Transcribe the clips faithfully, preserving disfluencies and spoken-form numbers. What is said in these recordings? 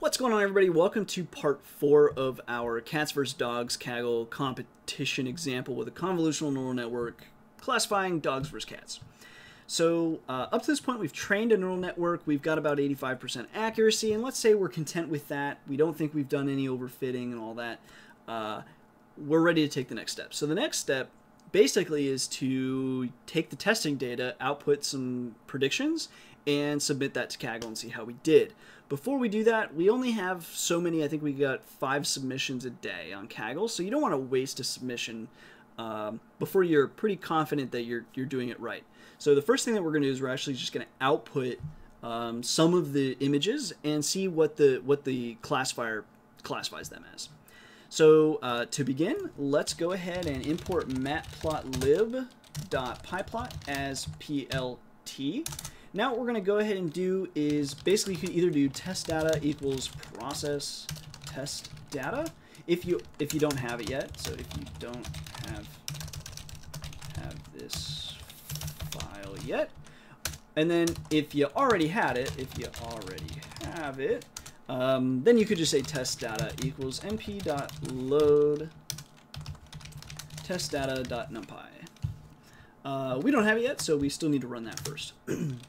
What's going on, everybody? Welcome to part four of our cats versus dogs Kaggle competition example with a convolutional neural network classifying dogs versus cats. So uh, up to this point, we've trained a neural network. We've got about eighty-five percent accuracy, and let's say we're content with that. We don't think we've done any overfitting and all that. Uh, we're ready to take the next step. So the next step basically is to take the testing data, output some predictions, and submit that to Kaggle and see how we did. Before we do that, we only have so many. I think we got five submissions a day on Kaggle, so you don't want to waste a submission um, before you're pretty confident that you're, you're doing it right. So the first thing that we're going to do is we're actually just going to output um, some of the images and see what the, what the classifier classifies them as. So uh, to begin, let's go ahead and import matplotlib.pyplot as P L T. Now what we're going to go ahead and do is basically you can either do test data equals process test data if you if you don't have it yet. So if you don't have have this file yet, and then if you already had it, if you already have it, um, then you could just say test data equals np.load test data.numpy. Uh, we don't have it yet, so we still need to run that first.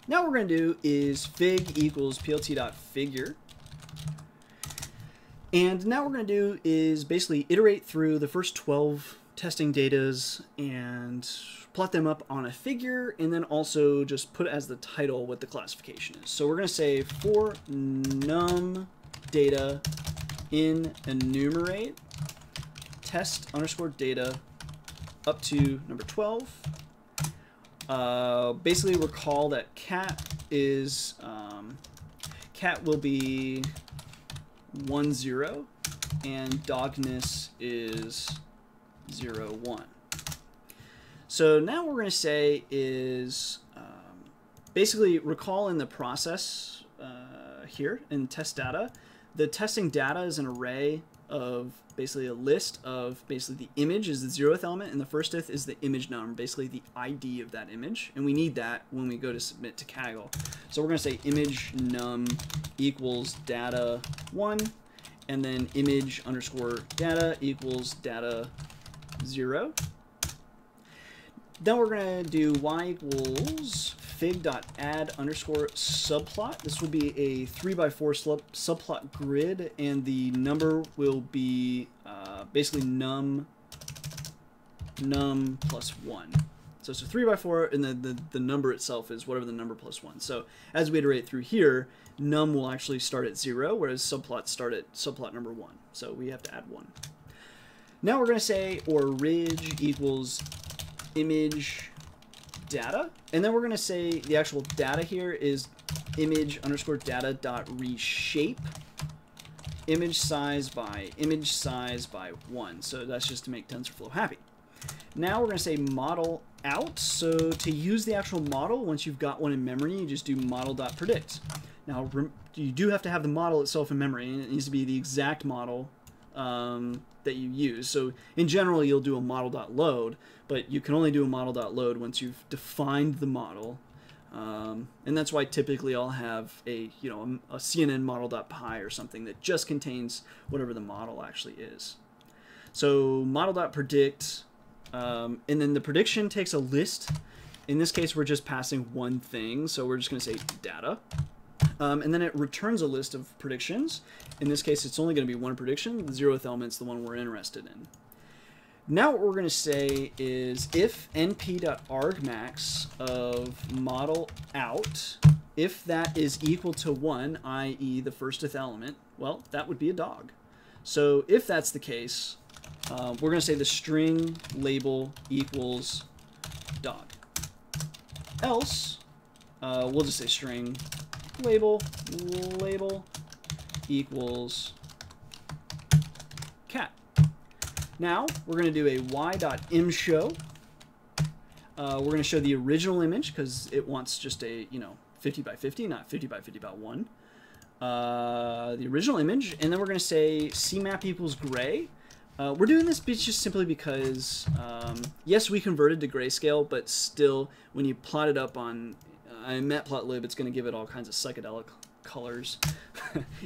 Now what we're going to do is fig equals plt.figure. And now what we're going to do is basically iterate through the first twelve testing datas and plot them up on a figure, and then also just put as the title what the classification is. So we're going to say for num data in enumerate test underscore data up to number twelve. Uh, basically recall that cat is um, cat will be one zero and dogness is zero one. So now what we're going to say is um, basically recall in the process uh, here in test data. The testing data is an array of basically a list of basically the image is the zeroth element and the firsteth is the image number, basically the I D of that image, and we need that when we go to submit to Kaggle. So we're going to say image num equals data one, and then image underscore data equals data zero. Then we're going to do y equals fig.add underscore subplot. This will be a three by four subplot grid, and the number will be uh, basically num num plus one. So it's a three by four, and the, the, the number itself is whatever the number plus one. So as we iterate through here, num will actually start at zero, whereas subplots start at subplot number one. So we have to add one. Now we're going to say orig equals image data, and then we're going to say the actual data here is image underscore data dot reshape image size by image size by one. So that's just to make TensorFlow happy. Now we're going to say model out. So to use the actual model, once you've got one in memory, you just do model dot predict. Now you do have to have the model itself in memory, and it needs to be the exact model um, that you use. So in general, you'll do a model.load, but you can only do a model.load once you've defined the model. Um, and that's why typically I'll have a, you know, a, a C N N model.py or something that just contains whatever the model actually is. So model.predict, um, and then the prediction takes a list. In this case, we're just passing one thing. So we're just going to say data. Um, and then it returns a list of predictions. In this case, it's only going to be one prediction. The zeroth element's the one we're interested in. Now what we're going to say is if np.argmax of model out, if that is equal to one, that is the firsteth element, well, that would be a dog. So if that's the case, uh, we're going to say the string label equals dog. Else, uh, we'll just say string label label equals cat. Now we're going to do a y.imshow. Uh, we're going to show the original image because it wants just a, you know, fifty by fifty, not fifty by fifty by one. Uh, the original image, and then we're going to say cmap equals gray. Uh, we're doing this just simply because um, yes, we converted to grayscale, but still when you plot it up on I matplotlib, it's going to give it all kinds of psychedelic colors,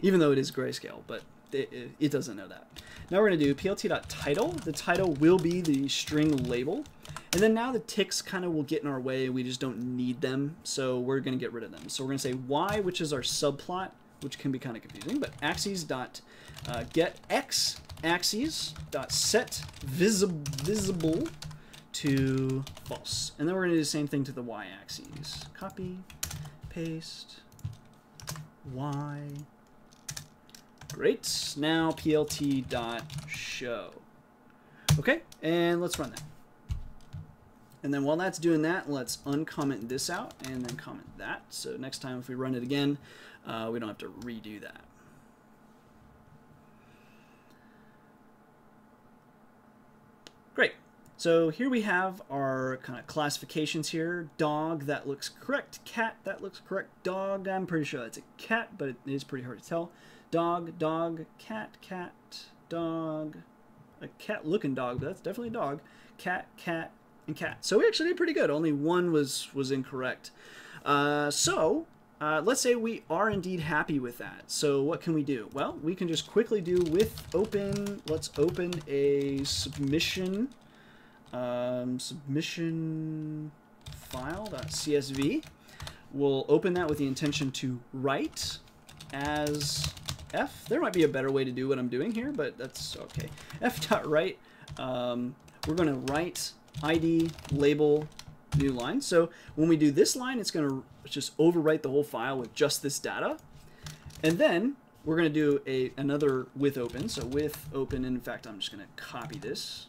even though it is grayscale, but it, it doesn't know that. Now we're going to do plt.title. The title will be the string label. And then now the ticks kind of will get in our way. We just don't need them, so we're going to get rid of them. So we're going to say y, which is our subplot, which can be kind of confusing, but axes dot uh, get x axes dot set visible visible to false. And then we're going to do the same thing to the y axes. Copy, paste, y. Great. Now plt dot show. Okay, and let's run that. And then while that's doing that, let's uncomment this out and then comment that. So next time if we run it again, uh, we don't have to redo that. Great. So here we have our kind of classifications here. Dog, that looks correct. Cat, that looks correct. Dog, I'm pretty sure that's a cat, but it is pretty hard to tell. Dog, dog, cat, cat, dog. A cat-looking dog, but that's definitely a dog. Cat, cat. And cat. So we actually did pretty good. Only one was was incorrect. Uh, so uh, let's say we are indeed happy with that. So what can we do? Well, we can just quickly do with open. Let's open a submission um, submission file.csv. We'll open that with the intention to write as f. There might be a better way to do what I'm doing here, but that's okay. F.write. Um, we're going to write I D, label, new line. So when we do this line, it's going to just overwrite the whole file with just this data. And then we're going to do a another with open. So with open, and in fact, I'm just going to copy this,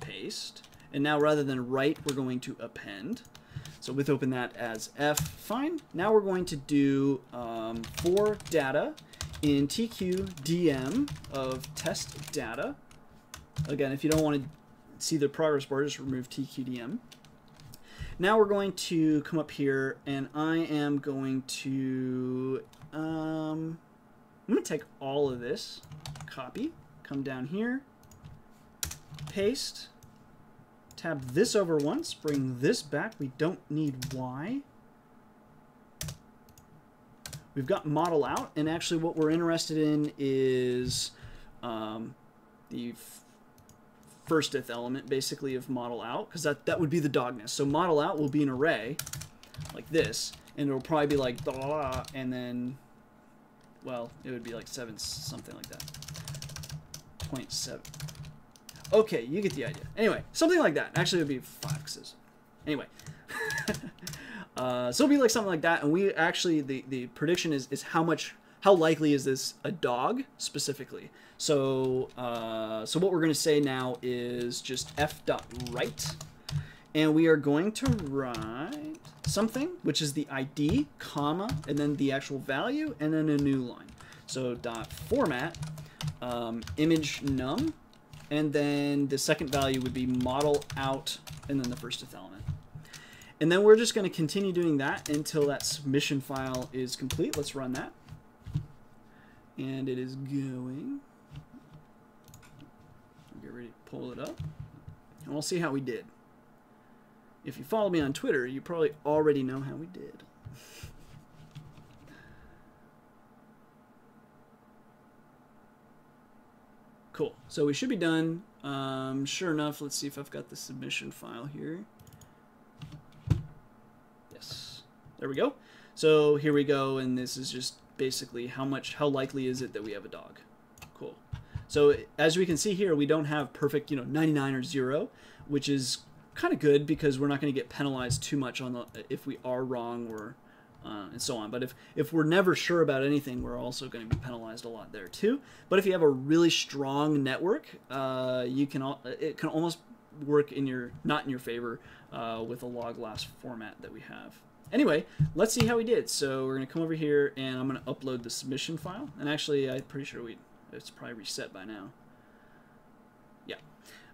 paste. And now rather than write, we're going to append. So with open that as f, fine. Now we're going to do um, for data in tqdm of test data. Again, if you don't want to see the progress bar, just remove tqdm. Now we're going to come up here, and I am going to um, I'm going to take all of this, copy, come down here, paste, tab this over once, bring this back. We don't need y. We've got model out, and actually what we're interested in is um, the firstth element basically of model out, because that, that would be the dogness. So model out will be an array like this, and it'll probably be like blah, blah, blah, and then, well, it would be like seven, something like that. zero point seven. Okay, you get the idea. Anyway, something like that. Actually, it would be foxes. Anyway. uh, so it'll be like something like that, and we actually, the, the prediction is, is how much, how likely is this a dog specifically? So, uh, so what we're going to say now is just f.write, and we are going to write something, which is the I D, comma, and then the actual value, and then a new line. So dot format, um, image num, and then the second value would be model out, and then the firstth element. And then we're just going to continue doing that until that submission file is complete. Let's run that. And it is going. Get ready to pull it up. And we'll see how we did. If you follow me on Twitter, you probably already know how we did. Cool. So we should be done. Um, sure enough, let's see if I've got the submission file here. Yes. There we go. So here we go. And this is just basically how much, how likely is it that we have a dog. Cool. So as we can see here, we don't have perfect, you know, ninety-nine or zero, which is kind of good because we're not going to get penalized too much on the, if we are wrong or uh, and so on. But if, if we're never sure about anything, we're also going to be penalized a lot there too. But if you have a really strong network, uh, you can al it can almost work in your, not in your favor uh, with a log loss format that we have. Anyway, let's see how we did. So we're going to come over here, and I'm going to upload the submission file. And actually, I'm pretty sure we it's probably reset by now. Yeah.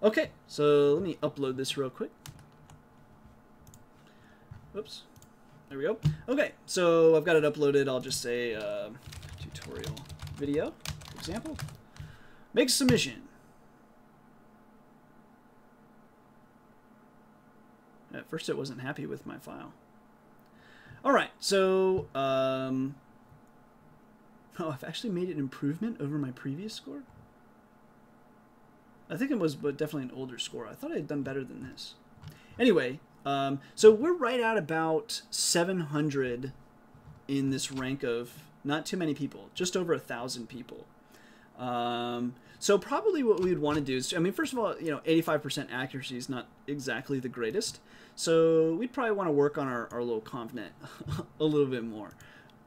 Okay, so let me upload this real quick. Whoops. There we go. Okay, so I've got it uploaded. I'll just say uh, tutorial video, for example. Make submission. At first, it wasn't happy with my file. All right, so um, Oh, I've actually made an improvement over my previous score. I think it was but definitely an older score. I thought I had done better than this. Anyway, um, so we're right at about seven hundred in this rank of not too many people, just over a thousand people. Um, so probably what we would want to do is, I mean, first of all, you know, eighty-five percent accuracy is not exactly the greatest. So we'd probably want to work on our, our little ConvNet a little bit more.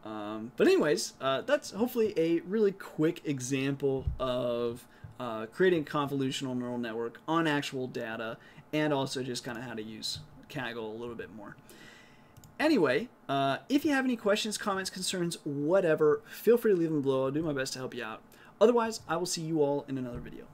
Um, but anyways, uh, that's hopefully a really quick example of uh, creating a convolutional neural network on actual data, and also just kind of how to use Kaggle a little bit more. Anyway, uh, if you have any questions, comments, concerns, whatever, feel free to leave them below. I'll do my best to help you out. Otherwise, I will see you all in another video.